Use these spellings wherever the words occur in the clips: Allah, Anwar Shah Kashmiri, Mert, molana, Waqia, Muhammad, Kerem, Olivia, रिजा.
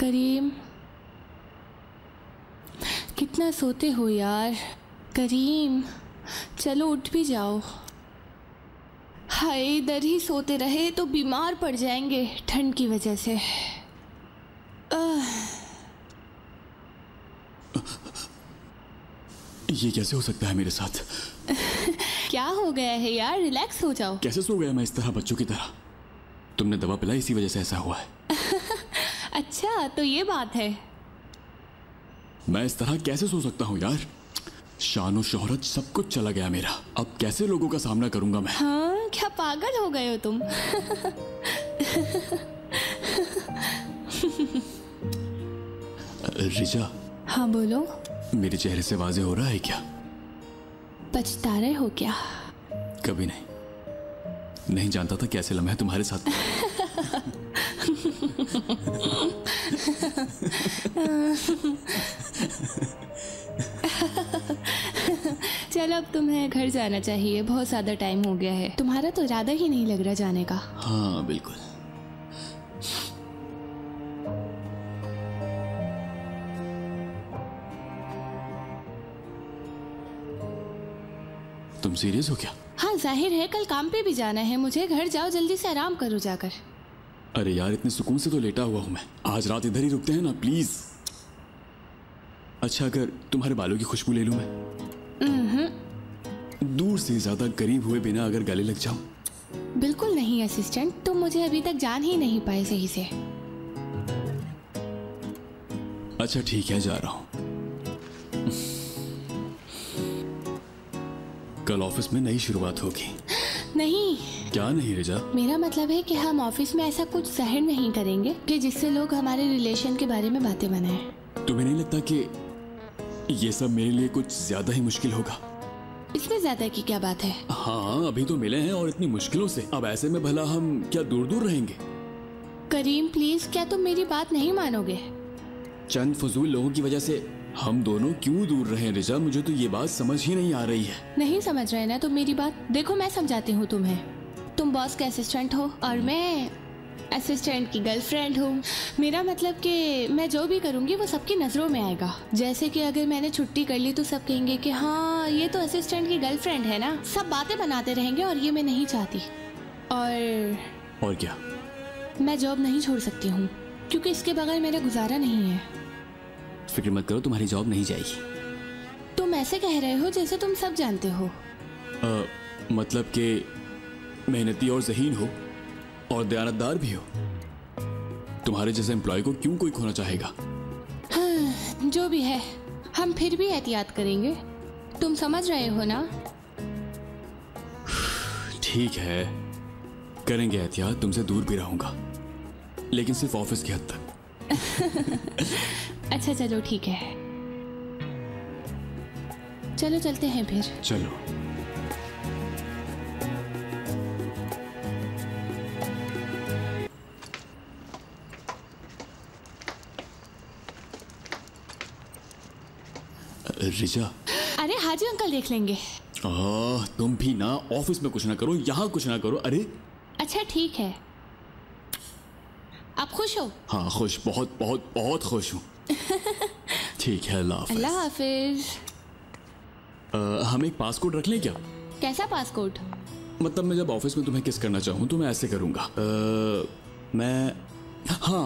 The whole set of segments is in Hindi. करीम, कितना सोते हो यार करीम, चलो उठ भी जाओ। हाय, इधर ही सोते रहे तो बीमार पड़ जाएंगे ठंड की वजह से। ये कैसे हो सकता है मेरे साथ? क्या हो गया है यार, रिलैक्स हो जाओ। कैसे सो गया मैं इस तरह बच्चों की तरह? तुमने दवा पिलाई, इसी वजह से ऐसा हुआ है। अच्छा तो ये बात है। मैं इस तरह कैसे सो सकता हूँ यार? शान और शोहरत सब कुछ चला गया मेरा, अब कैसे लोगों का सामना करूंगा मैं? हाँ, क्या पागल हो गए हो तुम? रिजा। हाँ बोलो। मेरे चेहरे से वाजे हो रहा है क्या? पछता रहे हो क्या? कभी नहीं, नहीं जानता था कैसे लम्हे तुम्हारे साथ। चलो अब तुम्हें घर जाना चाहिए, बहुत ज्यादा टाइम हो गया है। तुम्हारा तो इरादा ही नहीं लग रहा जाने का। हाँ बिल्कुल। तुम सीरियस हो क्या? हाँ जाहिर है, कल काम पे भी जाना है मुझे। घर जाओ जल्दी से, आराम करो जाकर। अरे यार इतने सुकून से तो लेटा हुआ हूँ मैं, आज रात इधर ही रुकते हैं ना प्लीज। अच्छा अगर तुम्हारे बालों की खुशबू ले लूँ मैं? दूर से ज्यादा करीब हुए बिना अगर गले लग जाऊं? बिल्कुल नहीं असिस्टेंट, तुम मुझे अभी तक जान ही नहीं पाए सही से। अच्छा ठीक है, जा रहा हूँ। कल ऑफिस में नई शुरुआत होगी। नहीं। क्या नहीं रिजा? मेरा मतलब है कि हम ऑफिस में ऐसा कुछ जाहिर नहीं करेंगे कि जिससे लोग हमारे रिलेशन के बारे में बातें बनाएं। तुम्हें नहीं लगता कि ये सब मेरे लिए कुछ ज्यादा ही मुश्किल होगा? इसमें ज्यादा की क्या बात है? हाँ अभी तो मिले हैं और इतनी मुश्किलों से, अब ऐसे में भला हम क्या दूर दूर रहेंगे? करीम प्लीज, क्या तुम मेरी बात नहीं मानोगे? चंद फजूल लोगों की वजह से हम दोनों क्यों दूर रहे रिजा, मुझे तो ये बात समझ ही नहीं आ रही है। नहीं समझ रहे ना तुम मेरी बात? देखो मैं समझाती हूँ तुम्हें, तुम बॉस के असिस्टेंट हो और मैं असिस्टेंट की गर्लफ्रेंड हूँ। मेरा मतलब कि मैं जो भी करूँगी वो सबकी नज़रों में आएगा। जैसे कि अगर मैंने छुट्टी कर ली तो सब कहेंगे कि हाँ ये तो असिस्टेंट की गर्लफ्रेंड है ना, सब बातें बनाते रहेंगे और ये मैं नहीं चाहती। और क्या? मैं जॉब नहीं छोड़ सकती हूँ क्योंकि इसके बगैर मेरा गुजारा नहीं है। फिक्र मत करो, तुम्हारी जॉब नहीं जाएगी। तुम ऐसे कह रहे हो जैसे तुम सब जानते हो। मतलब कि मेहनती और ज़हीन हो और दयानतदार भी हो। तुम्हारे जैसे एम्प्लॉय को क्यों कोई खोना चाहेगा? हाँ, जो भी है हम फिर भी एहतियात करेंगे, तुम समझ रहे हो ना? ठीक है करेंगे एहतियात, तुमसे दूर भी रहूंगा लेकिन सिर्फ ऑफिस की हद तक। अच्छा चलो ठीक है, चलो चलते हैं फिर। चलो रिजा। अरे हाजी अंकल देख लेंगे। तुम भी ना, ऑफिस में कुछ ना करो, यहाँ कुछ ना करो। अरे अच्छा ठीक है, आप खुश हो? हाँ खुश, बहुत बहुत बहुत खुश हूँ। ठीक है अल्लाह हाफिज। हम एक पासकोड रख लें क्या? कैसा पासकोड? मतलब मैं जब ऑफिस में तुम्हें किस करना चाहूँ तो मैं ऐसे करूँगा।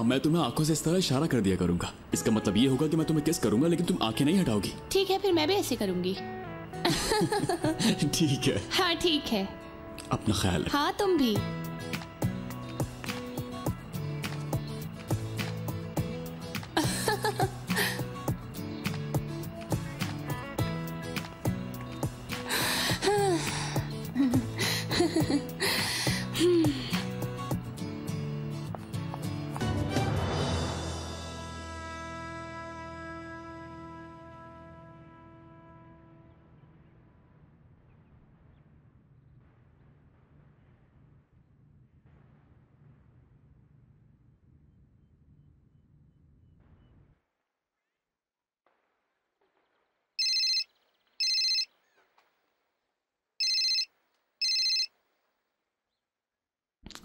मैं तुम्हें आंखों से इस तरह इशारा कर दिया करूँगा। इसका मतलब ये होगा कि मैं तुम्हें किस करूँगा लेकिन तुम आंखें नहीं हटाओगी। ठीक है फिर मैं भी ऐसे करूँगी। ठीक है। हाँ ठीक है, अपना ख्याल। हाँ तुम भी।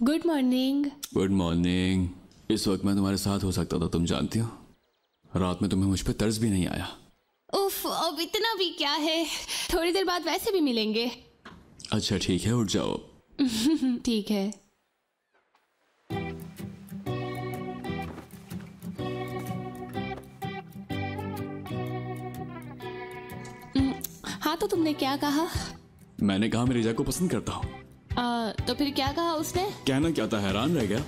Good morning. Good morning. इस वक्त मैं तुम्हारे साथ हो सकता था, तुम जानती हो। रात में तुम्हें मुझ पर तर्स भी नहीं आया। उफ, अब इतना भी क्या है, थोड़ी देर बाद वैसे भी मिलेंगे। अच्छा ठीक है, उठ जाओ। ठीक है। हाँ तो तुमने क्या कहा? मैंने कहा मैं रिजा को पसंद करता हूँ। तो फिर क्या कहा उसने? कहना क्या था, हैरान रह गया।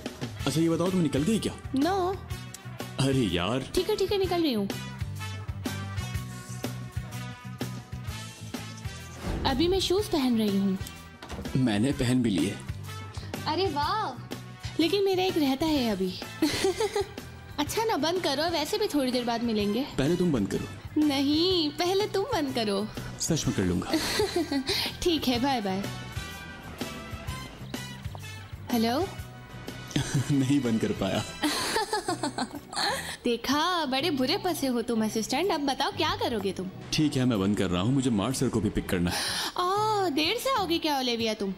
अच्छा ये बताओ, तुम निकल गई क्या? नो। अरे यार। ठीक है निकल रही हूँ। अभी मैं शूज पहन रही हूँ। मैंने पहन भी लिए। अरे वाह, लेकिन मेरा एक रहता है अभी। अच्छा ना, बंद करो, वैसे भी थोड़ी देर बाद मिलेंगे। पहले तुम बंद करो। नहीं, पहले तुम बंद करो। सच में कर लूंगा। ठीक है, बाय बाय। हेलो। नहीं बंद कर पाया। देखा, बड़े बुरे फंसे हो तुम असिस्टेंट। अब बताओ क्या करोगे तुम? ठीक है, मैं बंद कर रहा हूँ, मुझे मार्ट सर को भी पिक करना है। देर से आओगे क्या ओलिविया तुम?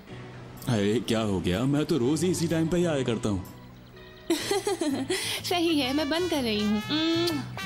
अरे क्या हो गया, मैं तो रोज ही इसी टाइम पर ही आया करता हूँ। सही है, मैं बंद कर रही हूँ।